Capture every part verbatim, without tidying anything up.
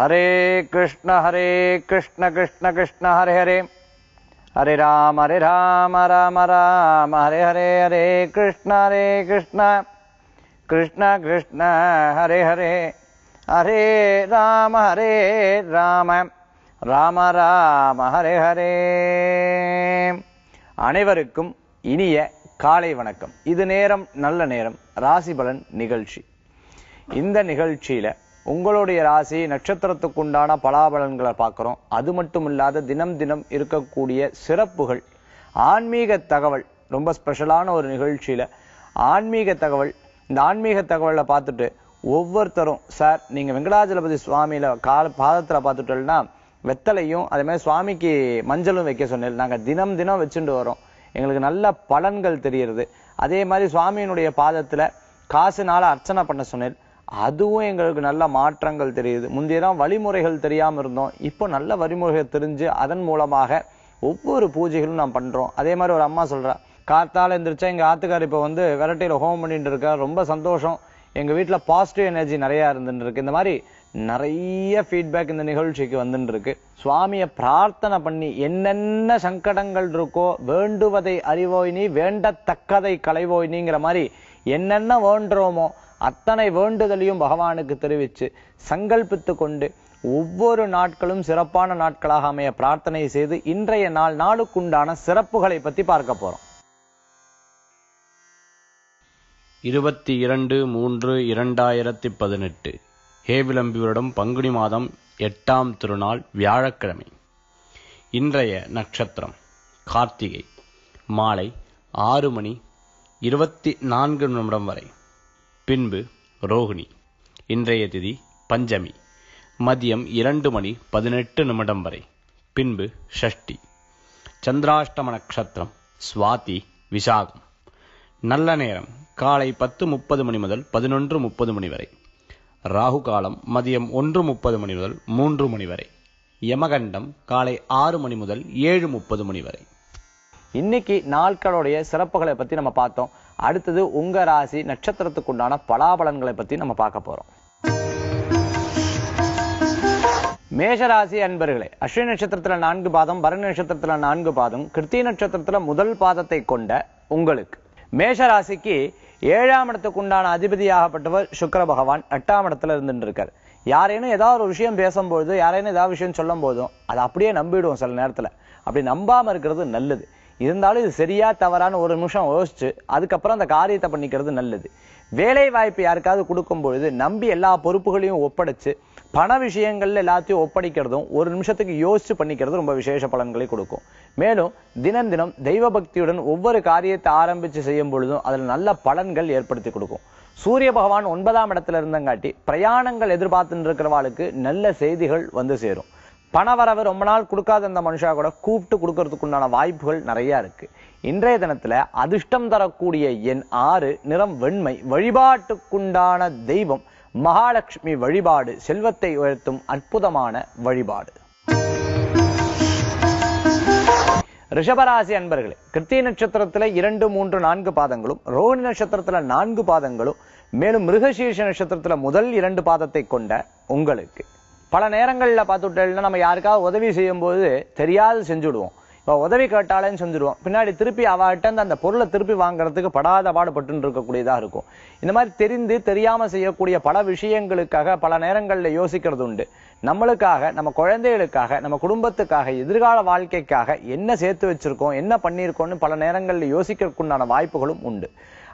Hare Krishna, Hare Krishna, Krishna Krishna, Hare Hare. Hare Rama, Hare Rama, Rama Rama, Hare Hare, Hare Krishna, Hare Krishna, Krishna Krishna, Hare Hare. Hare Rama, Hare Rama, Rama Rama, Hare Hare. அனைவருக்கும் இனிய காலை வணக்கம். இது நேரம், நல்ல நேரம், ராசிபலன் நிகழ்ச்சி. இந்த நிகழ்ச்சியில உங்களுடைய ராசி நட்சத்திரத்துக்குண்டான பலாபலன்களை பார்க்குறோம். அது மட்டும் இல்லாத தினம் தினம் இருக்கக்கூடிய சிறப்புகள், ஆன்மீக தகவல், ரொம்ப ஸ்பெஷலான ஒரு நிகழ்ச்சியில் ஆன்மீக தகவல். இந்த ஆன்மீக தகவலை பார்த்துட்டு ஒவ்வொருத்தரும், சார் நீங்கள் வெங்கடாஜலபதி சுவாமியில் கால பாதத்தில் பார்த்துட்டோம்னா வெத்தலையும் அதேமாதிரி சுவாமிக்கு மஞ்சளும் வைக்க சொன்னேன், நாங்கள் தினம் தினம் வச்சுட்டு வரோம், எங்களுக்கு நல்ல பலன்கள் தெரிகிறது. அதே மாதிரி சுவாமியினுடைய பாதத்தில் காசுனால் அர்ச்சனை பண்ண சொன்னேன், அதுவும் எங்களுக்கு நல்ல மாற்றங்கள் தெரியுது. முந்தையதான் வழிமுறைகள் தெரியாமல் இருந்தோம், இப்போ நல்ல வழிமுறைகள் தெரிஞ்சு அதன் மூலமாக ஒவ்வொரு பூஜைகளும் நாம் பண்ணுறோம். அதே மாதிரி ஒரு அம்மா சொல்கிறா, காத்தால் எழுந்திரிச்சா எங்கள் ஆத்துக்கார் இப்போ வந்து விரட்டையில் ஹோம் பண்ணிட்டு இருக்கா, ரொம்ப சந்தோஷம், எங்கள் வீட்டில் பாசிட்டிவ் எனர்ஜி நிறையா இருந்துட்டு இருக்கு. இந்த மாதிரி நிறைய ஃபீட்பேக் இந்த நிகழ்ச்சிக்கு வந்துட்டு இருக்கு. சுவாமியை பிரார்த்தனை பண்ணி என்னென்ன சங்கடங்கள் இருக்கோ, வேண்டுவதை அறிவோய் நீ, வேண்டத்தக்கதை களைவோய் நீங்கிற மாதிரி என்னென்ன வேண்டுறோமோ அத்தனை வேண்டுதலையும் பகவானுக்கு தெரிவித்து சங்கல்பித்து கொண்டு ஒவ்வொரு நாட்களும் சிறப்பான நாட்களாக அமைய பிரார்த்தனை செய்து இன்றைய நாள் நாளுக்குண்டான சிறப்புகளை பற்றி பார்க்க போகிறோம். இருபத்தி இரண்டு மூன்று இரண்டாயிரத்தி பதினெட்டு ஹேவிளம்பியூரிடம் பங்குனி மாதம் எட்டாம் திருநாள் வியாழக்கிழமை. இன்றைய நட்சத்திரம் கார்த்திகை, மாலை ஆறு மணி இருபத்தி நான்கு நிமிடம் வரை, பின்பு ரோகிணி. இன்றைய திதி பஞ்சமி, மதியம் இரண்டு மணி பதினெட்டு நிமிடம் வரை, பின்பு ஷஷ்டி. சந்திராஷ்டம நட்சத்திரம் சுவாதி, விசாகம். நல்ல நேரம் காலை பத்து முப்பது மணி முதல் பதினொன்று முப்பது மணி வரை. ராகு காலம் மதியம் ஒன்று முப்பது மணி முதல் மூன்று மணி வரை. யமகண்டம் காலை ஆறு மணி முதல் ஏழு முப்பது மணி வரை. இன்னைக்கு நாட்களுடைய சிறப்புகளை பற்றி நம்ம பார்த்தோம். அடுத்தது உங்க ராசி நட்சத்திரத்துக்குண்டான பலாபலன்களை பற்றி நம்ம பார்க்க போறோம். மேஷராசி அன்பர்களே, அஸ்வினி நட்சத்திரத்துல நான்கு பாதம், பரணி நட்சத்திரத்துல நான்கு பாதம், கிருத்திகை நட்சத்திரத்துல முதல் பாதத்தை கொண்ட உங்களுக்கு மேஷராசிக்கு ஏழாம் இடத்துக்குண்டான அதிபதியாகப்பட்டவர் சுக்கிர பகவான் எட்டாம் இடத்துல இருந்துட்டு இருக்கார். யாரேனும் ஏதாவது ஒரு விஷயம் பேசும்போது, யாரேனும் ஏதாவது விஷயம் சொல்லும் போதும் அதை அப்படியே நம்பிடுவோம் சில நேரத்தில். அப்படி நம்பாம இருக்கிறது நல்லது. இருந்தாலும் இது சரியா தவறான ஒரு நிமிஷம் யோசிச்சு அதுக்கப்புறம் அந்த காரியத்தை பண்ணிக்கிறது நல்லது. வேலை வாய்ப்பு யாருக்காவது கொடுக்கும் பொழுது நம்பி எல்லா பொறுப்புகளையும் ஒப்படைச்சு பண விஷயங்கள்ல எல்லாத்தையும் ஒப்படைக்கிறதும் ஒரு நிமிஷத்துக்கு யோசிச்சு பண்ணிக்கிறது ரொம்ப விசேஷ பலன்களை கொடுக்கும். மேலும் தினம் தினம் தெய்வ பக்தியுடன் ஒவ்வொரு காரியத்தை ஆரம்பிச்சு செய்யும் பொழுதும் அதுல நல்ல பலன்கள் ஏற்படுத்தி கொடுக்கும். சூரிய பகவான் ஒன்பதாம் இடத்துல இருந்தங்காட்டி பிரயாணங்கள் எதிர்பார்த்துட்டு இருக்கிறவாளுக்கு நல்ல செய்திகள் வந்து சேரும். பணவரவு ரொம்ப நாள் கொடுக்காத அந்த மனுஷா கூட கூப்பிட்டு கொடுக்கறதுக்குண்டான வாய்ப்புகள் நிறையா இருக்குது. இன்றைய தினத்தில் அதிர்ஷ்டம் தரக்கூடிய எண் ஆறு, நிறம் வெண்மை. வழிபாட்டுக்குண்டான தெய்வம் மகாலட்சுமி வழிபாடு செல்வத்தை உயர்த்தும் அற்புதமான வழிபாடு. ரிஷபராசி அன்பர்களே, கிருத்திகை நட்சத்திரத்தில் இரண்டு மூன்று நான்கு பாதங்களும், ரோஹிணி நட்சத்திரத்தில் நான்கு பாதங்களும், மேலும் மிருகசீர்ஷ நட்சத்திரத்தில் முதல் இரண்டு பாதத்தை கொண்ட உங்களுக்கு பல நேரங்களில் பார்த்துட்டேன்னா நம்ம யாருக்காவது உதவி செய்யும்போது தெரியாது செஞ்சுடுவோம். இப்போ உதவி கேட்டாலேன்னு செஞ்சுடுவோம், பின்னாடி திருப்பி அவட்டந்து அந்த பொருளை திருப்பி வாங்குறதுக்கு படாத பாடுபட்டுன்னு இருக்கக்கூடியதாக இருக்கும். இந்த மாதிரி தெரிந்து தெரியாமல் செய்யக்கூடிய பல விஷயங்களுக்காக பல நேரங்களில் யோசிக்கிறது உண்டு. நம்மளுக்காக, நம்ம குழந்தைகளுக்காக, நம்ம குடும்பத்துக்காக, எதிர்கால வாழ்க்கைக்காக என்ன சேர்த்து வச்சுருக்கோம், என்ன பண்ணியிருக்கோம்னு பல நேரங்களில் யோசிக்கிறதுக்குண்டான வாய்ப்புகளும் உண்டு.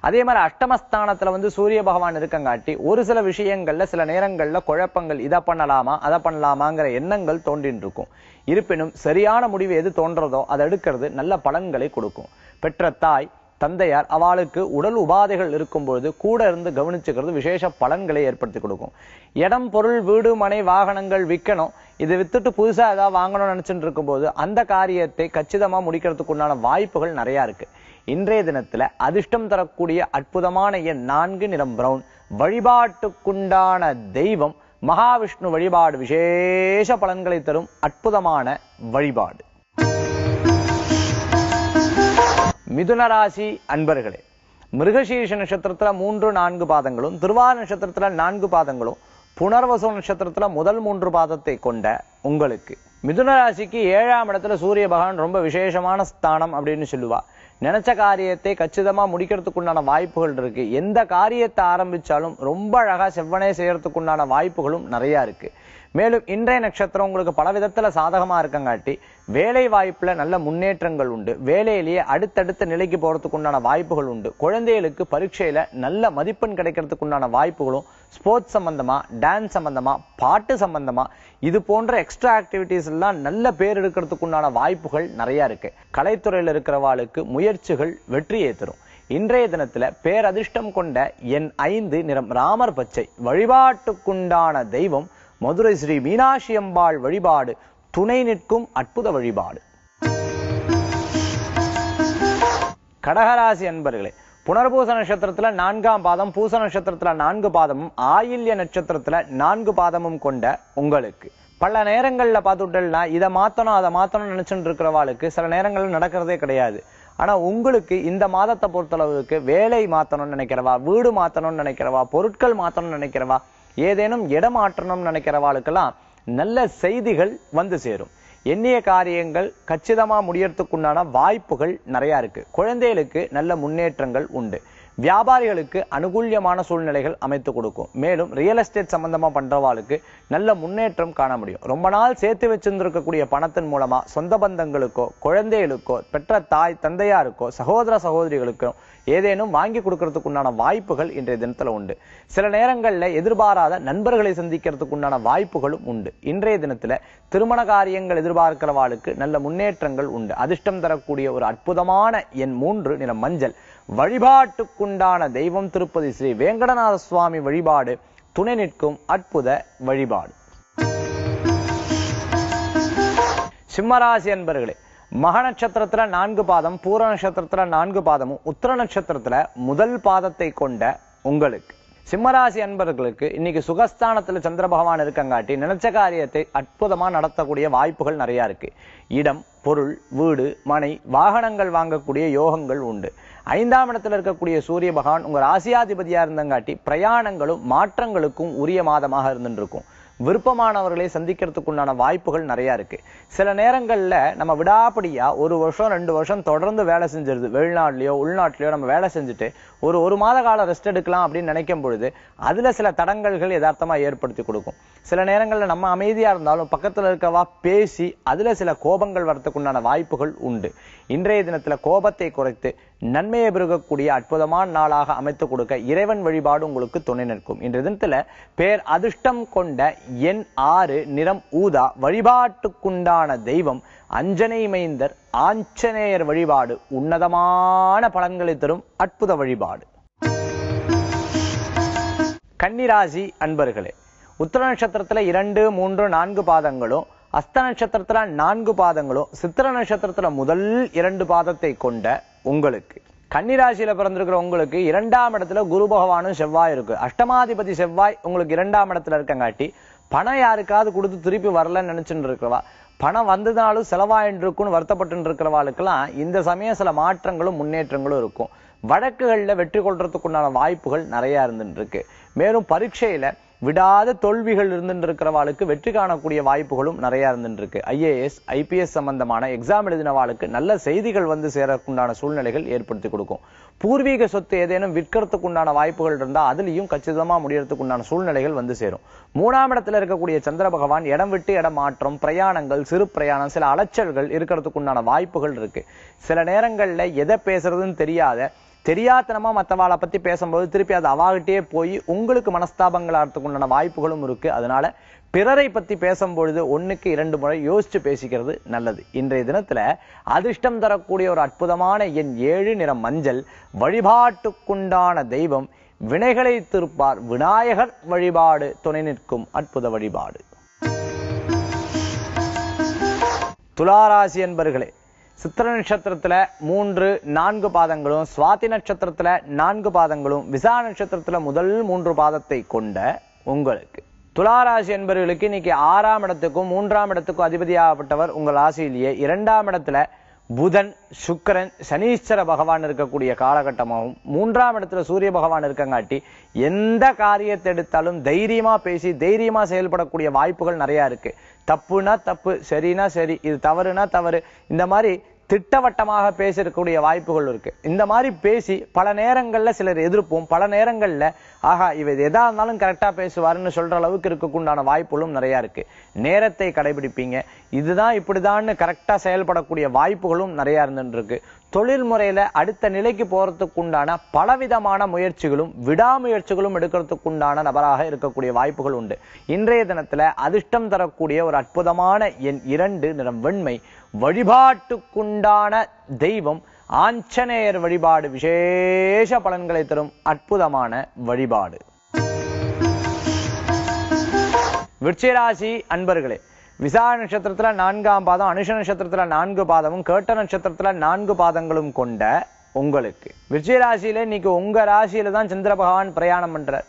அதே மாதிரி அஷ்டமஸ்தானத்தில் வந்து சூரிய பகவான் இருக்கங்காட்டி ஒரு சில விஷயங்களில் சில நேரங்களில் குழப்பங்கள், இதை பண்ணலாமா அதை பண்ணலாமாங்கிற எண்ணங்கள் தோன்றின்னு இருக்கும். இருப்பினும் சரியான முடிவு எது தோன்றதோ அதை எடுக்கிறது நல்ல பலன்களை கொடுக்கும். பெற்ற தாய் தந்தையார் அவளுக்கு உடல் உபாதைகள் இருக்கும்பொழுது கூட இருந்து கவனிச்சுக்கிறது விசேஷ பலன்களை ஏற்படுத்தி கொடுக்கும். இடம், பொருள், வீடு, மனை, வாகனங்கள் விற்கணும், இதை வித்துட்டு புதுசாக ஏதாவது வாங்கணும்னு நினச்சிட்டு இருக்கும்போது அந்த காரியத்தை கச்சிதமாக முடிக்கிறதுக்குண்டான வாய்ப்புகள் நிறையா இருக்குது. இன்றைய தினத்தில் அதிர்ஷ்டம் தரக்கூடிய அற்புதமான எண் நான்கு, நிறம் பிரவுன். வழிபாட்டுக்குண்டான தெய்வம் மகாவிஷ்ணு வழிபாடு விசேஷ பலன்களை தரும் அற்புதமான வழிபாடு. மிதுனராசி அன்பர்களே, மிருகசீர்ஷ நட்சத்திரத்தில் மூன்று நான்கு பாதங்களும், திருவாரூர் நட்சத்திரத்தில் நான்கு பாதங்களும், புனர்வசு நட்சத்திரத்தில் முதல் மூன்று பாதத்தை கொண்ட உங்களுக்கு மிதுன ராசிக்கு ஏழாம் இடத்துல சூரிய பகவான் ரொம்ப விசேஷமான ஸ்தானம் அப்படின்னு சொல்லுவா. நினைச்ச காரியத்தை கச்சிதமாக முடிக்கிறதுக்குண்டான வாய்ப்புகள் இருக்கு. எந்த காரியத்தை ஆரம்பிச்சாலும் ரொம்ப அழகாக செவ்வனே செய்யறதுக்குண்டான வாய்ப்புகளும் நிறையா இருக்கு. மேலும் இன்றைய நட்சத்திரம் உங்களுக்கு பல விதத்துல சாதகமா இருக்கங்காட்டி வேலை வாய்ப்புல நல்ல முன்னேற்றங்கள் உண்டு. வேலையிலேயே அடுத்தடுத்த நிலைக்கு போறதுக்குண்டான வாய்ப்புகள் உண்டு. குழந்தைகளுக்கு பரீட்சையில நல்ல மதிப்பெண் கிடைக்கிறதுக்குண்டான வாய்ப்புகளும், ஸ்போர்ட்ஸ் சம்பந்தமா, டான்ஸ் சம்பந்தமா, பாட்டு சம்பந்தமா, இது போன்ற எக்ஸ்ட்ரா ஆக்டிவிட்டிஸ் எல்லாம் நல்ல பேர் எடுக்கிறதுக்குண்டான வாய்ப்புகள் நிறைய இருக்கு. கலைத்துறையில இருக்கிறவாளுக்கு முயற்சிகள் வெற்றியை தரும். இன்றைய தினத்துல பேரதிர்ஷ்டம் கொண்ட என் ஐந்து நிறம் ராமர் பச்சை. வழிபாட்டுக்குண்டான தெய்வம் மதுரை ஸ்ரீ மீனாட்சி அம்பாள் வழிபாடு. துணை நிற்கும் அற்புத வழிபாடு. கடகராசி அன்பர்களே, புனர்பூச நட்சத்திரத்துல நான்காம் பாதம், பூச நட்சத்திரத்துல நான்கு பாதமும், ஆயில்ய நட்சத்திரத்துல நான்கு பாதமும் கொண்ட உங்களுக்கு பல நேரங்கள்ல பார்த்துட்டோம்னா இதை மாத்தணும் அதை மாத்தணும்னு நினைச்சுட்டு இருக்கிறவாளுக்கு சில நேரங்கள்ல நடக்கிறதே கிடையாது. ஆனா உங்களுக்கு இந்த மாதத்தை பொறுத்தளவுக்கு வேலை மாத்தணும்னு நினைக்கிறவா, வீடு மாத்தணும்னு நினைக்கிறவா, பொருட்கள் மாத்தணும்னு நினைக்கிறவா, ஏதேனும் இடமாற்றணும்னு நினைக்கிறவாளுக்கெல்லாம் நல்ல செய்திகள் வந்து சேரும். எண்ணிய காரியங்கள் கச்சிதமாக முடியறதுக்குண்டான வாய்ப்புகள் நிறையா இருக்குது. குழந்தைகளுக்கு நல்ல முன்னேற்றங்கள் உண்டு. வியாபாரிகளுக்கு அனுகூல்யமான சூழ்நிலைகள் அமைத்து கொடுக்கும். மேலும் ரியல் எஸ்டேட் சம்பந்தமாக பண்ணுறவாளுக்கு நல்ல முன்னேற்றம் காண முடியும். ரொம்ப நாள் சேர்த்து வச்சுருந்துருக்கக்கூடிய பணத்தின் மூலமாக சொந்த பந்தங்களுக்கோ, குழந்தைகளுக்கோ, பெற்ற தாய் தந்தையாருக்கோ, சகோதர சகோதரிகளுக்கோ ஏதேனும் வாங்கி கொடுக்கறதுக்குண்டான வாய்ப்புகள் இன்றைய தினத்தில் உண்டு. சில நேரங்களில் எதிர்பாராத நண்பர்களை சந்திக்கிறதுக்குண்டான வாய்ப்புகளும் உண்டு. இன்றைய தினத்தில் திருமண காரியங்கள் எதிர்பார்க்கிறவாளுக்கு நல்ல முன்னேற்றங்கள் உண்டு. அதிர்ஷ்டம் தரக்கூடிய ஒரு அற்புதமான எண் மூன்று நிற மஞ்சள். வழிபாட்டுக்குண்டான தெய்வம் திருப்பதி ஸ்ரீ வேங்கடநாத சுவாமி வழிபாடு. துணை நிற்கும் அற்புத வழிபாடு. சிம்மராசி அன்பர்களே, மக நட்சத்திரத்துல நான்கு பாதம், பூர நட்சத்திரத்துல நான்கு பாதமும், உத்திர நட்சத்திரத்துல முதல் பாதத்தை கொண்ட உங்களுக்கு சிம்மராசி அன்பர்களுக்கு இன்னைக்கு சுகஸ்தானத்துல சந்திர பகவான் இருக்கங்காட்டி நினைச்ச காரியத்தை அற்புதமா நடத்தக்கூடிய வாய்ப்புகள் நிறையா இருக்கு. இடம், பொருள், வீடு, மனை, வாகனங்கள் வாங்கக்கூடிய யோகங்கள் உண்டு. ஐந்தாம் இடத்துல இருக்கக்கூடிய சூரிய பகவான் உங்க ராசியாதிபதியா இருந்தங்காட்டி பிரயாணங்களும் மாற்றங்களுக்கும் உரிய மாதமாக இருந்துருக்கும். விருப்பமானவர்களை சந்திக்கிறதுக்குண்டான வாய்ப்புகள் நிறையா இருக்குது. சில நேரங்களில் நம்ம விடாப்படியாக ஒரு வருஷம் ரெண்டு வருஷம் தொடர்ந்து வேலை செஞ்சிருது. வெளிநாட்டிலையோ உள்நாட்டிலையோ நம்ம வேலை செஞ்சுட்டு ஒரு ஒரு மாத காலம் ரெஸ்ட் எடுக்கலாம் அப்படின்னு நினைக்கும் பொழுது அதில் சில தடங்கல்கள் யதார்த்தமாக ஏற்படுத்தி கொடுக்கும். சில நேரங்களில் நம்ம அமைதியாக இருந்தாலும் பக்கத்தில் இருக்கவா பேசி அதில் சில கோபங்கள் வரத்துக்குண்டான வாய்ப்புகள் உண்டு. இன்றைய தினத்தில் கோபத்தை குறைத்து நன்மையை பெருகக்கூடிய அற்புதமான நாளாக அமைத்து கொடுக்க இறைவன் வழிபாடு உங்களுக்கு துணை நிற்கும். இன்றைய தினத்தில் பேர் அதிர்ஷ்டம் கொண்ட எண் ஆறு நிறம் ஊதா. வழிபாட்டுக்குண்டான தெய்வம் அஞ்சனை மைந்தர் ஆஞ்சநேயர் வழிபாடு. உன்னதமான பலன்களை தரும் அற்புத வழிபாடு. கன்னிராசி அன்பர்களே, உத்திர நட்சத்திரத்துல இரண்டு மூன்று நான்கு பாதங்களும், அஸ்த நட்சத்திரத்துல நான்கு பாதங்களும், சித்திர நட்சத்திரத்துல முதல் இரண்டு பாதத்தை கொண்ட உங்களுக்கு கன்னிராசியில பிறந்திருக்கிற உங்களுக்கு இரண்டாம் இடத்துல குரு பகவானும் செவ்வாய் இருக்கு. அஷ்டமாதிபதி செவ்வாய் உங்களுக்கு இரண்டாம் இடத்துல இருக்கங்காட்டி பணம் யாருக்காவது கொடுத்து திருப்பி வரலன்னு நினைச்சுட்டு இருக்கிறவா, பணம் வந்ததுனாலும் செலவாயின்னு இருக்குன்னு வருத்தப்பட்டு இருக்கிறவாளுக்கெல்லாம் இந்த சமயம் சில மாற்றங்களும் முன்னேற்றங்களும் இருக்கும். வழக்குகளில் வெற்றி கொள்றதுக்குண்டான வாய்ப்புகள் நிறையா இருந்துட்டு இருக்கு. மேலும் பரீட்சையில விடாத தோல்விகள் இருந்துட்டு இருக்கிறவாளுக்கு வெற்றி காணக்கூடிய வாய்ப்புகளும் நிறையா இருந்துட்டு இருக்கு. ஐஏஎஸ், ஐபிஎஸ் சம்பந்தமான எக்ஸாம் எழுதினவாளுக்கு நல்ல செய்திகள் வந்து சேரக்குண்டான சூழ்நிலைகள் ஏற்படுத்தி கொடுக்கும். பூர்வீக சொத்து ஏதேனும் விற்கிறதுக்குண்டான வாய்ப்புகள் இருந்தால் அதுலேயும் கச்சிதமாக முடியறதுக்குண்டான சூழ்நிலைகள் வந்து சேரும். மூணாம் இடத்துல இருக்கக்கூடிய சந்திர பகவான் இடம் விட்டு இடம் மாற்றம், பிரயாணங்கள், சிறு பிரயாணம், சில அலைச்சல்கள் இருக்கிறதுக்குண்டான வாய்ப்புகள் இருக்கு. சில நேரங்களில் எதை பேசுறதுன்னு தெரியாத தெரியாதனமா மற்றவாளை பற்றி பேசும்போது திருப்பி அது அவாகிட்டே போய் உங்களுக்கு மனஸ்தாபங்களாகிறதுக்குண்டான வாய்ப்புகளும் இருக்குது. அதனால பிறரை பற்றி பேசும்பொழுது ஒன்றுக்கு இரண்டு முறை யோசித்து பேசிக்கிறது நல்லது. இன்றைய தினத்தில் அதிர்ஷ்டம் தரக்கூடிய ஒரு அற்புதமான எண் ஏழு நிறம் மஞ்சள். வழிபாட்டுக்குண்டான தெய்வம் வினைகளை திருப்பார் விநாயகர் வழிபாடு. துணை நிற்கும் அற்புத வழிபாடு. துளாராசி என்பர்களே, சித்திர நட்சத்திரத்துல மூன்று நான்கு பாதங்களும், சுவாதி நட்சத்திரத்துல நான்கு பாதங்களும், விசா நட்சத்திரத்துல முதல் மூன்று பாதத்தை கொண்ட உங்களுக்கு துளாராசி என்பவர்களுக்கு இன்னைக்கு ஆறாம் இடத்துக்கும் மூன்றாம் இடத்துக்கும் அதிபதியாகப்பட்டவர் உங்கள் ராசியிலேயே இரண்டாம் இடத்துல புதன், சுக்கரன், சனீஸ்வர பகவான் இருக்கக்கூடிய காலகட்டமாகவும் மூன்றாம் இடத்துல சூரிய பகவான் இருக்கங்காட்டி எந்த காரியத்தை எடுத்தாலும் தைரியமா பேசி தைரியமா செயல்படக்கூடிய வாய்ப்புகள் நிறைய இருக்கு. தப்புனா தப்பு, சரினா சரி, இது தவறுனா தவறு, இந்த மாதிரி திட்டவட்டமாக பேசக்கூடிய வாய்ப்புகள் இருக்கு. இந்த மாதிரி பேசி பல நேரங்கள்ல சிலர் எதிர்ப்போம், பல நேரங்கள்ல ஆகா இவ எதா இருந்தாலும் கரெக்டா பேசுவாருன்னு சொல்ற அளவுக்கு இருக்கக்குண்டான வாய்ப்புகளும் நிறைய இருக்கு. நேரத்தை கடைபிடிப்பீங்க, இதுதான் இப்படிதான்னு கரெக்டா செயல்படக்கூடிய வாய்ப்புகளும் நிறைய இருந்துட்டு இருக்கு. தொழில் முறையில அடுத்த நிலைக்கு போறதுக்குண்டான பலவிதமான முயற்சிகளும் விடாமுயற்சிகளும் எடுக்கிறதுக்குண்டான நபராக இருக்கக்கூடிய வாய்ப்புகள் உண்டு. இன்றைய தினத்துல அதிர்ஷ்டம் தரக்கூடிய ஒரு அற்புதமான எண் இரண்டு, நிறம் வெண்மை. வழிபாட்டுக்குண்டான தெய்வம் ஆஞ்சநேயர் வழிபாடு விசேஷ பலன்களை தரும் அற்புதமான வழிபாடு. விருச்சிகராசி அன்பர்களே, விசாக நட்சத்திரத்துல நான்காம் பாதம், அனுஷ நட்சத்திரத்துல நான்கு பாதமும், கேட்ட நட்சத்திரத்துல நான்கு பாதங்களும் கொண்ட உங்களுக்கு விருச்சிக ராசியில இன்னைக்கு உங்க ராசியில தான் சந்திர பகவான் பிரயாணம் பண்றார்.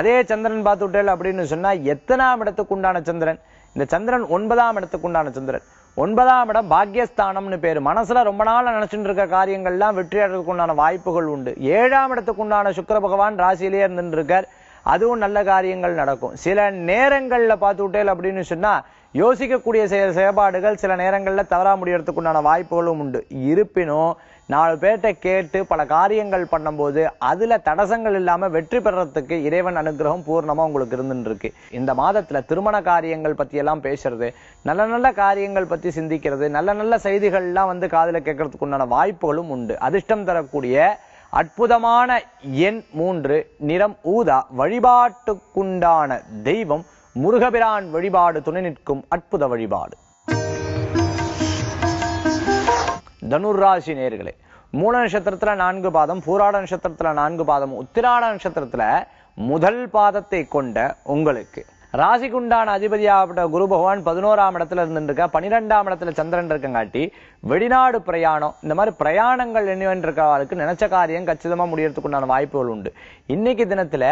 அதே சந்திரன் பார்த்துட்டேல் அப்படின்னு சொன்னா எத்தனாம் இடத்துக்கு உண்டான சந்திரன்? இந்த சந்திரன் ஒன்பதாம் இடத்துக்கு உண்டான சந்திரன். ஒன்பதாம் இடம் பாக்யஸ்தானம்னு பேரு. மனசுல ரொம்ப நாள் நினைச்சுட்டு இருக்க காரியங்கள்லாம் வெற்றி அடைறதுக்கு உண்டான வாய்ப்புகள் உண்டு. ஏழாம் இடத்துக்கு உண்டான சுக்கிர பகவான் ராசியிலேயே இருந்துட்டு இருக்கார். அதுவும் நல்ல காரியங்கள் நடக்கும். சில நேரங்கள்ல பார்த்துட்டேல் அப்படின்னு சொன்னா யோசிக்கக்கூடிய செயற்பாடுகள் சில நேரங்களில் தவறா முடியறதுக்குண்டான வாய்ப்புகளும் உண்டு. இருப்பினும் நாலு பேர்கிட்ட கேட்டு பல காரியங்கள் பண்ணும்போது அதில் தடசங்கள் இல்லாமல் வெற்றி பெறறதுக்கு இறைவன் அனுகிரகம் பூர்ணமாக உங்களுக்கு இருந்துருக்கு. இந்த மாதத்தில் திருமண காரியங்கள் பற்றியெல்லாம் பேசுறது, நல்ல நல்ல காரியங்கள் பற்றி சிந்திக்கிறது, நல்ல நல்ல செய்திகள்லாம் வந்து காதில் கேட்கறதுக்குண்டான வாய்ப்புகளும் உண்டு. அதிர்ஷ்டம் தரக்கூடிய அற்புதமான எண் மூன்று, நிறம் ஊதா. வழிபாட்டுக்குண்டான தெய்வம் முருகபிரான் வழிபாடு துணை நிற்கும் அற்புத வழிபாடு. தனுராசி நேயர்களே, மூல நட்சத்திரத்துல நான்கு பாதம், பூராட நட்சத்திரத்துல நான்கு பாதம், உத்திராட நட்சத்திரத்துல முதல் பாதத்தை கொண்ட உங்களுக்கு ராசிக்குண்டான அதிபதியாகப்பட்ட குரு பகவான் பதினோராம் இடத்துல இருந்துருக்க, பனிரெண்டாம் இடத்துல சந்திரன் இருக்கங்காட்டி வெளிநாடு பிரயாணம், இந்த மாதிரி பிரயாணங்கள் என்னவென்றிருக்கவாருக்கு நினைச்ச காரியம் கச்சிதமா முடியறதுக்குண்டான வாய்ப்புகள் உண்டு. இன்னைக்கு தினத்துல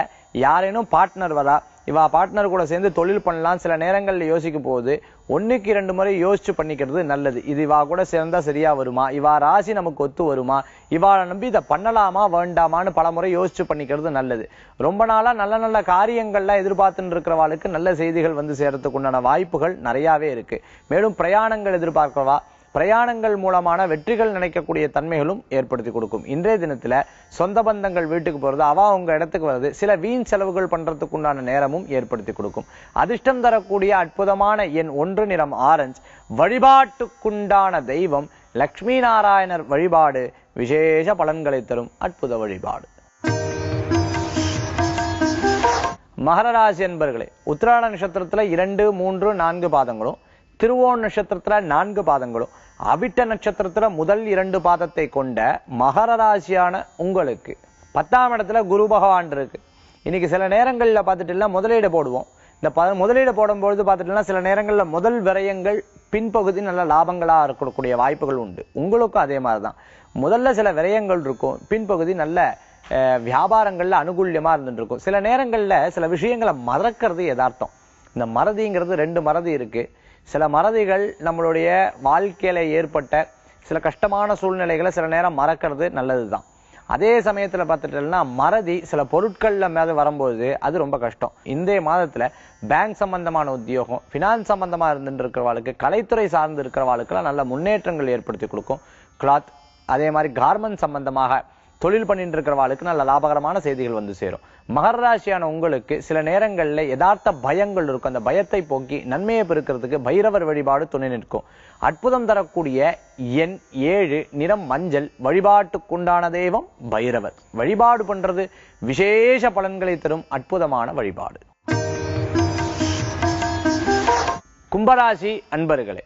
யாரேனும் பார்ட்னர் வரா, இவா பார்ட்னர் கூட சேர்ந்து தொழில் பண்ணலாம், சில நேரங்களில் யோசிக்கும் போது ஒன்றுக்கு இரண்டு முறை யோசிச்சு பண்ணிக்கிறது நல்லது. இது இவா கூட சேர்ந்தா சரியா வருமா, இவா ராசி நமக்கு ஒத்து வருமா, இவாளை நம்பி இதை பண்ணலாமா வேண்டாமான்னு பல முறை யோசிச்சு பண்ணிக்கிறது நல்லது. ரொம்ப நாளா நல்ல நல்ல காரியங்கள்லாம் எதிர்பார்த்துட்டு இருக்கிறவாளுக்கு நல்ல செய்திகள் வந்து சேர்றதுக்கு உண்டான வாய்ப்புகள் நிறையாவே இருக்கு. மேலும் பிரயாணங்கள் எதிர்பார்க்கிறவா பிரயாணங்கள் மூலமான வெற்றிகள் நினைக்கக்கூடிய தன்மைகளும் ஏற்படுத்தி கொடுக்கும். இன்றைய தினத்துல சொந்த பந்தங்கள் வீட்டுக்கு போறது, அவா உங்க இடத்துக்கு வர்றது, சில வீண் செலவுகள் பண்றதுக்குண்டான நேரமும் ஏற்படுத்தி கொடுக்கும். அதிர்ஷ்டம் தரக்கூடிய அற்புதமான எண் ஒன்று, நிறம் ஆரஞ்சு. வழிபாட்டுக்குண்டான தெய்வம் லக்ஷ்மி நாராயணர் வழிபாடு விசேஷ பலன்களை தரும் அற்புத வழிபாடு. மகர ராசி அன்பர்களே, உத்திராட நட்சத்திரத்துல இரண்டு, மூன்று, நான்கு பாதங்களும், திருவோண நட்சத்திரத்துல நான்கு பாதங்களும், அவிட்ட நட்சத்திரத்துல முதல் இரண்டு பாதத்தை கொண்ட மகர ராசியான உங்களுக்கு பத்தாம் இடத்துல குரு பகவான் இருக்கு. இன்னைக்கு சில நேரங்கள்ல பார்த்துட்டுலாம் முதலீடு போடுவோம். இந்த ப முதலீடு போடும்பொழுது பார்த்துட்டுலாம் சில நேரங்கள்ல முதல் விரயங்கள் பின்பகுதி நல்ல லாபங்களா இருக்கக்கூடிய வாய்ப்புகள் உண்டு. உங்களுக்கும் அதே மாதிரிதான் முதல்ல சில விரயங்கள் இருக்கும், பின்பகுதி நல்ல வியாபாரங்கள்ல அனுகூல்யமா இருந்துட்டு இருக்கும். சில நேரங்கள்ல சில விஷயங்களை மறக்கிறது யதார்த்தம். இந்த மறதிங்கிறது ரெண்டு மறதி இருக்கு. சில மறதிகள் நம்மளுடைய வாழ்க்கையில ஏற்பட்ட சில கஷ்டமான சூழ்நிலைகளை சில நேரம் மறக்கிறது நல்லதுதான். அதே சமயத்துல பார்த்துட்டோம்னா மறதி சில பொருட்கள்ல மேல வரும்போது அது ரொம்ப கஷ்டம். இன்றைய மாதத்துல பேங்க் சம்பந்தமான உத்தியோகம், ஃபினான்ஸ் சம்பந்தமா இருந்துட்டு இருக்கிறவாளுக்கு, கலைத்துறை சார்ந்து இருக்கிறவாளுக்கெல்லாம் நல்ல முன்னேற்றங்கள் ஏற்படுத்தி கொடுக்கும். கிளாத், அதே மாதிரி கார்மெண்ட் சம்பந்தமாக தொழில் பண்ணிட்டு இருக்கிறவாளுக்கு நல்ல லாபகரமான செய்திகள் வந்து சேரும். மகர ராசியான உங்களுக்கு சில நேரங்கள்ல யதார்த்த பயங்கள் இருக்கும். அந்த பயத்தை போக்கி நன்மையை பெருக்கிறதுக்கு பைரவர் வழிபாடு துணை நிற்கும். அற்புதம் தரக்கூடிய எண் ஏழு, நிறம் மஞ்சள். வழிபாட்டுக்குண்டான தெய்வம் பைரவர். வழிபாடு பண்றது விசேஷ பலன்களை தரும் அற்புதமான வழிபாடு. கும்பராசி அன்பர்களே,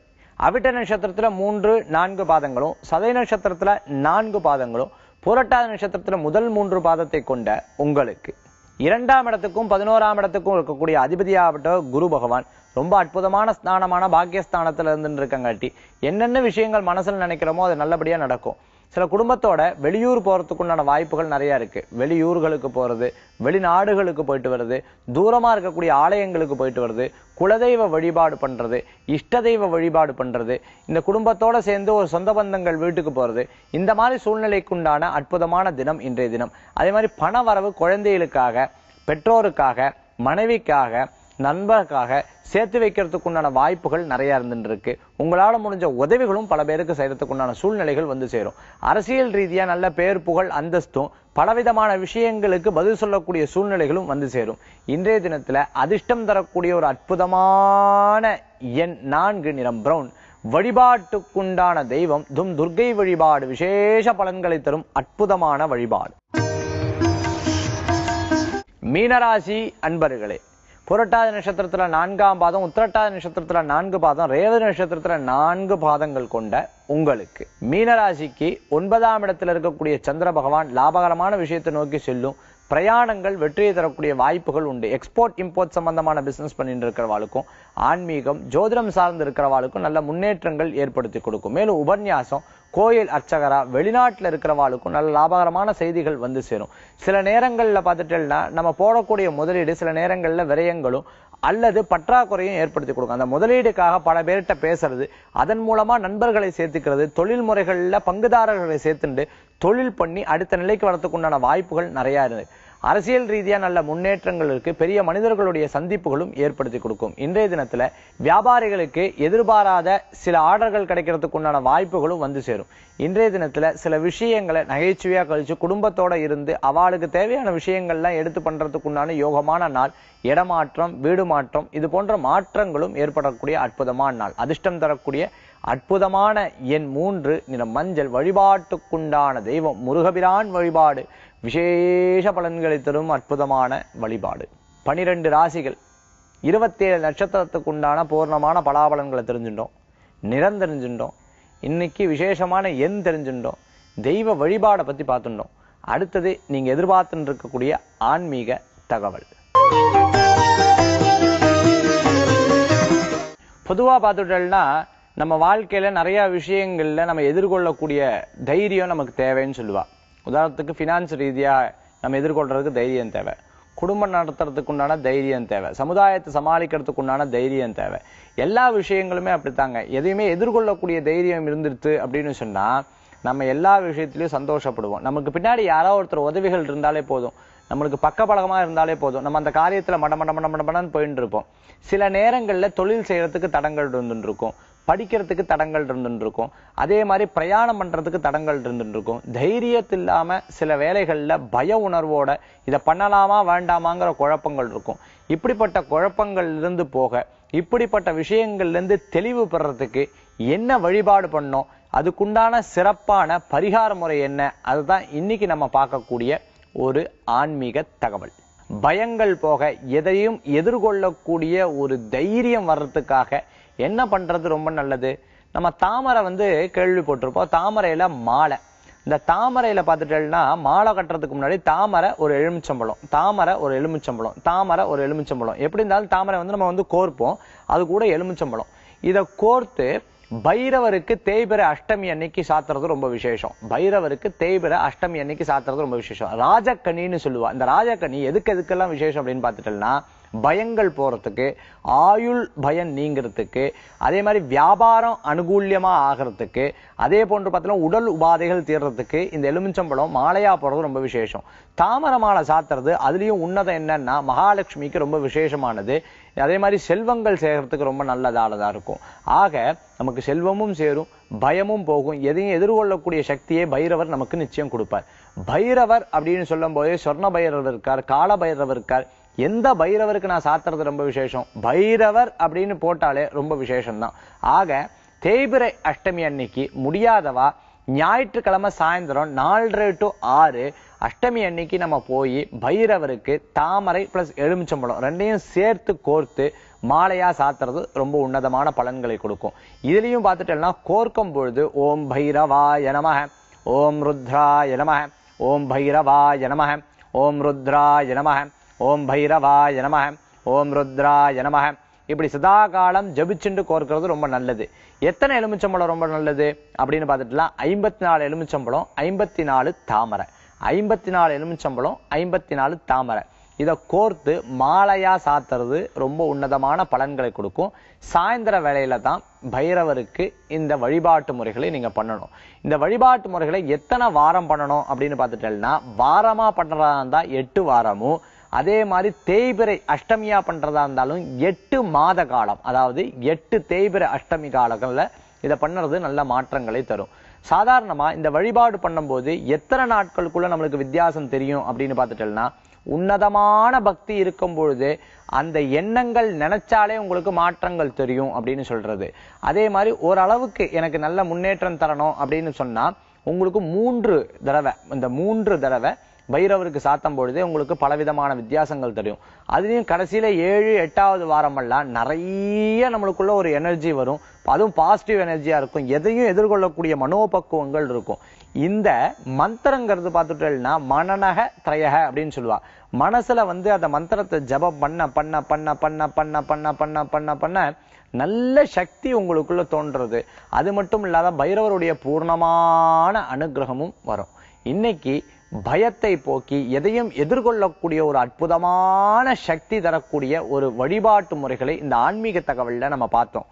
அவிட்ட நட்சத்திரத்துல மூன்று, நான்கு பாதங்களும், சதய நட்சத்திரத்துல நான்கு பாதங்களும், புரட்டாதி நட்சத்திரத்துல முதல் மூன்று பாதத்தை கொண்ட உங்களுக்கு இரண்டாம் இடத்துக்கும் பதினோராம் இடத்துக்கும் இருக்கக்கூடிய அதிபதியாகப்பட்ட குரு பகவான் ரொம்ப அற்புதமான ஸ்தானமான பாக்கியஸ்தானத்துல இருந்துட்டு இருக்கங்காட்டி என்னென்ன விஷயங்கள் மனசுல நினைக்கிறோமோ அது நல்லபடியா நடக்கும். சில குடும்பத்தோட வெளியூர் போகிறதுக்குண்டான வாய்ப்புகள் நிறையா இருக்குது. வெளியூர்களுக்கு போகிறது, வெளிநாடுகளுக்கு போயிட்டு வருது, தூரமாக இருக்கக்கூடிய ஆலயங்களுக்கு போயிட்டு வருது, குலதெய்வ வழிபாடு பண்ணுறது, இஷ்ட தெய்வ வழிபாடு பண்ணுறது, இந்த குடும்பத்தோடு சேர்ந்து ஒரு சொந்த பந்தங்கள் வீட்டுக்கு போகிறது, இந்த மாதிரி சூழ்நிலைக்குண்டான அற்புதமான தினம் இன்றைய தினம். அதே மாதிரி பண வரவு குழந்தைகளுக்காக, பெற்றோருக்காக, மனைவிக்காக, நண்பருக்காக சேர்த்து வைக்கிறதுக்குண்டான வாய்ப்புகள் நிறையா இருந்துருக்கு. உங்களால் முடிஞ்ச உதவிகளும் பல பேருக்கு செய்கிறதுக்குண்டான சூழ்நிலைகள் வந்து சேரும். அரசியல் ரீதியாக நல்ல பேர், புகழ், அந்தஸ்தும் பலவிதமான விஷயங்களுக்கு பதில் சொல்லக்கூடிய சூழ்நிலைகளும் வந்து சேரும். இன்றைய தினத்தில் அதிர்ஷ்டம் தரக்கூடிய ஒரு அற்புதமான எண் நான்கு, நிறம் பிரவுன். வழிபாட்டுக்குண்டான தெய்வம் தும் துர்க்கை வழிபாடு விசேஷ பலன்களை தரும் அற்புதமான வழிபாடு. மீனராசி அன்பர்களே, புரட்டாதி நட்சத்திரத்தில் நான்காம் பாதம், உத்திரட்டாதி நட்சத்திரத்தில் நான்கு பாதம், ரேவதி நட்சத்திரத்தில் நான்கு பாதங்கள் கொண்ட உங்களுக்கு மீனராசிக்கு ஒன்பதாம் இடத்தில் இருக்கக்கூடிய சந்திர பகவான் லாபகரமான விஷயத்தை நோக்கி செல்லும். பிரயாணங்கள் வெற்றியை தரக்கூடிய வாய்ப்புகள் உண்டு. எக்ஸ்போர்ட், இம்போர்ட் சம்பந்தமான பிஸ்னஸ் பண்ணிட்டு இருக்கிறவாளுக்கும், ஆன்மீகம், ஜோதிடம் சார்ந்து இருக்கிறவாளுக்கும் நல்ல முன்னேற்றங்கள் ஏற்படுத்தி கொடுக்கும். மேலும் உபன்யாசம், கோயில் அர்ச்சகரா, வெளிநாட்டில் இருக்கிறவாளுக்கும் நல்ல லாபகரமான செய்திகள் வந்து சேரும். சில நேரங்களில் பார்த்துட்டேன்னா நம்ம போடக்கூடிய முதலீடு சில நேரங்களில் விரயங்களும் அல்லது பற்றாக்குறையும் ஏற்படுத்தி கொடுக்கும். அந்த முதலீடுக்காக பல பேர்கிட்ட பேசுறது, அதன் மூலமாக நண்பர்களை சேர்த்துக்கிறது, தொழில் முறைகளில் பங்குதாரர்களை சேர்த்துண்டு தொழில் பண்ணி அடுத்த நிலைக்கு வரத்துக்குண்டான வாய்ப்புகள் நிறையா இருக்குது. அரசியல் ரீதியாக நல்ல முன்னேற்றங்கள் இருக்குது. பெரிய மனிதர்களுடைய சந்திப்புகளும் ஏற்படுத்தி கொடுக்கும். இன்றைய தினத்தில் வியாபாரிகளுக்கு எதிர்பாராத சில ஆர்டர்கள் கிடைக்கிறதுக்கு உண்டான வாய்ப்புகளும் வந்து சேரும். இன்றைய தினத்தில் சில விஷயங்களை நகைச்சுவையாக கழித்து குடும்பத்தோடு இருந்து அவளுக்கு தேவையான விஷயங்கள்லாம் எடுத்து பண்ணுறதுக்குண்டான யோகமான நாள். இடமாற்றம், வீடு மாற்றம், இது போன்ற மாற்றங்களும் ஏற்படக்கூடிய அற்புதமான நாள். அதிர்ஷ்டம் தரக்கூடிய அற்புதமான எண் மூன்று, நிறம் மஞ்சள். வழிபாட்டுக்குண்டான தெய்வம் முருகபிரான் வழிபாடு விசேஷ பலன்களை தரும் அற்புதமான வழிபாடு. பனிரெண்டு ராசிகள், இருபத்தேழு நட்சத்திரத்துக்குண்டான பூர்ணமான பலாபலன்களை தெரிஞ்சுட்டோம், நிறம் தெரிஞ்சுட்டோம், இன்னைக்கு விசேஷமான எண் தெரிஞ்சுட்டோம், தெய்வ வழிபாடை பற்றி பார்த்துட்டோம். அடுத்தது நீங்கள் எதிர்பார்த்துன்னு இருக்கக்கூடிய ஆன்மீக தகவல். பொதுவாக பார்த்துட்டோம்னா நம்ம வாழ்க்கையில் நிறையா விஷயங்களில் நம்ம எதிர்கொள்ளக்கூடிய தைரியம் நமக்கு தேவைன்னு சொல்லுவா. உதாரணத்துக்கு ஃபினான்ஸ் ரீதியாக நம்ம எதிர்கொள்கிறதுக்கு தைரியம் தேவை, குடும்பம் நடத்துறதுக்குண்டான தைரியம் தேவை, சமுதாயத்தை சமாளிக்கிறதுக்குண்டான தைரியம் தேவை. எல்லா விஷயங்களுமே அப்படித்தாங்க. எதையுமே எதிர்கொள்ளக்கூடிய தைரியம் இருந்துருது அப்படின்னு சொன்னால் நம்ம எல்லா விஷயத்துலையும் சந்தோஷப்படுவோம். நமக்கு பின்னாடி யாரோ ஒருத்தர் உதவிகள் இருந்தாலே போதும், நம்மளுக்கு பக்க பழகமாக இருந்தாலே போதும், நம்ம அந்த காரியத்தில் மட மட மட மடமடன்னு போயின்னு இருப்போம். சில நேரங்களில் தொழில் செய்கிறதுக்கு தடங்கள் இருந்துருக்கும், படிக்கிறதுக்கு தடங்கள் இருந்துருக்கும், அதே மாதிரி பிரயாணம் பண்ணுறதுக்கு தடங்கள் இருந்துருக்கும். தைரியத்தில்லாமல் சில வேலைகளில் பய உணர்வோட இதை பண்ணலாமா வேண்டாமாங்கிற குழப்பங்கள் இருக்கும். இப்படிப்பட்ட குழப்பங்கள் இருந்து போக, இப்படிப்பட்ட விஷயங்கள்லேருந்து தெளிவு பெறறதுக்கு என்ன வழிபாடு பண்ணோம், அதுக்குண்டான சிறப்பான பரிகார முறை என்ன, அதுதான் இன்னைக்கு நம்ம பார்க்கக்கூடிய ஒரு ஆன்மீக தகவல். பயங்கள் போக, எதையும் எதிர்கொள்ளக்கூடிய ஒரு தைரியம் வர்றதுக்காக என்ன பண்ணுறது ரொம்ப நல்லது? நம்ம தாமரை வந்து கேள்விப்பட்டிருப்போம். தாமரையில் மாலை, இந்த தாமரையில் பார்த்துட்டேன்னா மாலை கட்டுறதுக்கு முன்னாடி தாமரை ஒரு எலுமிச்சம்பழம், தாமரை ஒரு எலுமிச்சம்பழம், தாமரை ஒரு எலுமிச்சம்பழம், எப்படி இருந்தாலும் தாமரை வந்து நம்ம வந்து கோர்ப்போம், அது கூட எலுமிச்சம்பழம், இதை கோர்த்து பைரவருக்கு தேய்பிர அஷ்டமி அன்னைக்கு சாத்துறது ரொம்ப விசேஷம். பைரவருக்கு தேய்பிர அஷ்டமி அன்னைக்கு சாத்துறது ரொம்ப விசேஷம். ராஜக்கனின்னு சொல்லுவா. இந்த ராஜக்கனி எதுக்கு எதுக்கெல்லாம் விசேஷம் அப்படின்னு பார்த்துட்டோம்னா பயங்கள் போகிறதுக்கு, ஆயுள் பயன் நீங்கிறதுக்கு, அதே மாதிரி வியாபாரம் அனுகூல்யமாக ஆகிறதுக்கு, அதே போன்று பார்த்தோம்னா உடல் உபாதைகள் தீர்றதுக்கு இந்த எலுமிச்சம்பழம் மாலையாக போகிறது ரொம்ப விசேஷம். தாமரை மாலை சாத்துறது அதுலேயும் உன்னதம் என்னன்னா மகாலட்சுமிக்கு ரொம்ப விசேஷமானது. அதே மாதிரி செல்வங்கள் சேர்கிறதுக்கு ரொம்ப நல்லதானதாக இருக்கும். ஆக நமக்கு செல்வமும் சேரும், பயமும் போகும். எதையும் எதிர்கொள்ளக்கூடிய சக்தியை பைரவர் நமக்கு நிச்சயம் கொடுப்பார். பைரவர் அப்படின்னு சொல்லும் போதே சொர்ண பைரவர் இருக்கார், கால பைரவர் இருக்கார். எந்த பைரவருக்கு நான் சாத்துறது ரொம்ப விசேஷம்? பைரவர் அப்படின்னு போட்டாலே ரொம்ப விசேஷம்தான். ஆக தேய்பிரை அஷ்டமி அன்னைக்கு முடியாதவா ஞாயிற்றுக்கிழமை சாயந்தரம் நாலரை டு ஆறு அஷ்டமி அன்னைக்கு நம்ம போய் பைரவருக்கு தாமரை பிளஸ் எலுமிச்சம்பழம் ரெண்டையும் சேர்த்து கோர்த்து மாலையாக சாத்துறது ரொம்ப உன்னதமான பலன்களை கொடுக்கும். இதுலேயும் பார்த்துட்டோம்னா கோர்க்கும் பொழுது ஓம் பைரவாய நமஹ, ஓம் ருத்ராய நமஹ, ஓம் பைரவாய நமஹ, ஓம் ருத்ராய நமஹ, ஓம் பைரவாய நமஹ, ஓம் ருத்ராய நமஹ, இப்படி சதா காலம் ஜபிச்சுண்டு கோர்க்கிறது ரொம்ப நல்லது. எத்தனை எலுமிச்சம்பழம் ரொம்ப நல்லது அப்படின்னு பார்த்துட்டுலாம், ஐம்பத்தி நாலு எலுமிச்சம்பழம் ஐம்பத்தி நாலு தாமரை, ஐம்பத்தி நாலு எலுமிச்சம்பழம் ஐம்பத்தி நாலு தாமரை இதை கோர்த்து மாலையா சாத்துறது ரொம்ப உன்னதமான பலன்களை கொடுக்கும். சாயந்தர வேலையில தான் பைரவருக்கு இந்த வழிபாட்டு முறைகளை நீங்க பண்ணணும். இந்த வழிபாட்டு முறைகளை எத்தனை வாரம் பண்ணணும் அப்படின்னு பார்த்துட்டேன்னா, வாரமா பண்றதா இருந்தா எட்டு வாரமும், அதே மாதிரி தேய்பிரை அஷ்டமியா பண்றதா இருந்தாலும் எட்டு மாத காலம், அதாவது எட்டு தேய்பிரை அஷ்டமி காலங்கள்ல இதை பண்ணுறது நல்ல மாற்றங்களை தரும். சாதாரணமா இந்த வழிபாடு பண்ணும்போது எத்தனை நாட்களுக்குள்ள நம்மளுக்கு வித்தியாசம் தெரியும் அப்படின்னு பார்த்துட்டேன்னா, உன்னதமான பக்தி இருக்கும் பொழுது அந்த எண்ணங்கள் நினைச்சாலே உங்களுக்கு மாற்றங்கள் தெரியும் அப்படின்னு சொல்றது. அதே மாதிரி ஓரளவுக்கு எனக்கு நல்ல முன்னேற்றம் தரணும் அப்படின்னு சொன்னா, உங்களுக்கு மூன்று தடவை இந்த மூன்று தடவை பைரவருக்கு சாத்தம் பொழுதே உங்களுக்கு பலவிதமான வித்தியாசங்கள் தெரியும். அதுலேயும் கடைசியில ஏழு எட்டாவது வாரமெல்லாம் நிறைய நம்மளுக்குள்ள ஒரு எனர்ஜி வரும், அதுவும் பாசிட்டிவ் எனர்ஜியா இருக்கும், எதையும் எதிர்கொள்ளக்கூடிய மனோபக்குவங்கள் இருக்கும். இந்த மந்திரங்கிறது பார்த்துட்டேன்னா மனநக திரையக அப்படின்னு சொல்லுவா. மனசுல வந்து அந்த மந்திரத்தை ஜபம் பண்ண பண்ண பண்ண பண்ண பண்ண பண்ண பண்ண பண்ண பண்ண நல்ல சக்தி உங்களுக்குள்ள தோன்றது. அது மட்டும் இல்லாத பைரவருடைய பூர்ணமான அனுகிரகமும் வரும். இன்னைக்கு பயத்தை போக்கி எதையும் எதிர்கொள்ளக்கூடிய ஒரு அற்புதமான சக்தி தரக்கூடிய ஒரு வழிபாட்டு முறைகளை இந்த ஆன்மீக தகவலில் நம்ம பார்த்தோம்.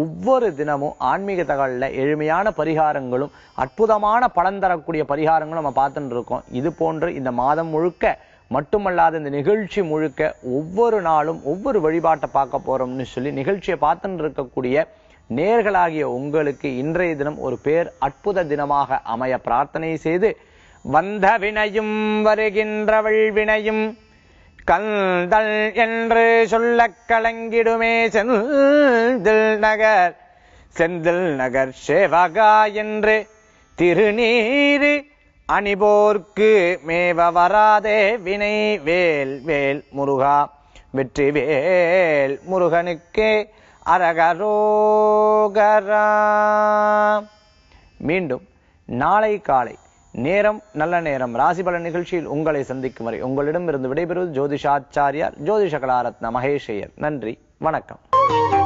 ஒவ்வொரு தினமும் ஆன்மீக தகவலில் எளிமையான பரிகாரங்களும் அற்புதமான பலன் தரக்கூடிய பரிகாரங்களும் நம்ம பார்த்துட்டு இருக்கோம். இது போன்று இந்த மாதம் முழுக்க மட்டுமல்லாத இந்த நிகழ்ச்சி முழுக்க ஒவ்வொரு நாளும் ஒவ்வொரு வழிபாட்டை பார்க்க போறோம்னு சொல்லி நிகழ்ச்சியை பார்த்துட்டு இருக்கக்கூடிய நேர்களாகிய உங்களுக்கு இன்றைய தினம் ஒரு பேர் அற்புத தினமாக அமைய பிரார்த்தனை செய்து, வந்த வினையும் வருகின்றவள் வினையும் கந்தல் என்று சொல்ல கலங்கிடுமே செந்தில் நகர் செந்தில் நகர் சேவகா என்று திருநீறு அணிபோர்க்கு மேவ வராதே வினை வேல் வேல் முருகா வெற்றி வேல் முருகனுக்கே அரகரோகரா. மீண்டும் நாளை காலை நேரம் நல்ல நேரம் ராசிபலன் நிகழ்ச்சியில் உங்களை சந்திக்கும் வரை உங்களிடமிருந்து விடைபெறுவது ஜோதிஷாச்சாரியார் ஜோதிஷ கலாரத்ன மகேஷ் ஐயர். நன்றி, வணக்கம்.